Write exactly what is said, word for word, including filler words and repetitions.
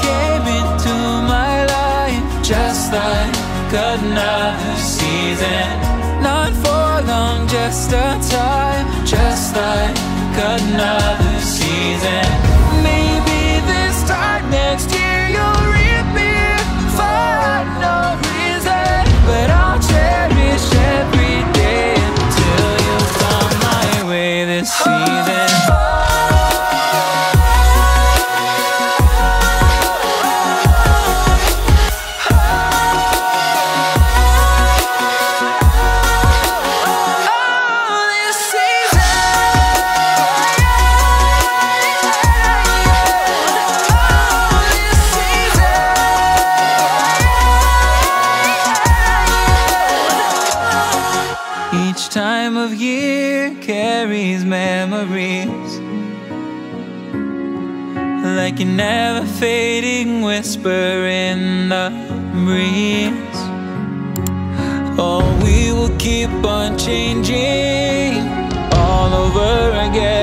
came into my life just like another season, not for long, just a time, just like another season. Maybe this time next year you'll reappear for no reason, but I'll cherish every day until you find my way this season. Each time of year carries memories, like an ever-fading whisper in the breeze. Oh, we will keep on changing all over again.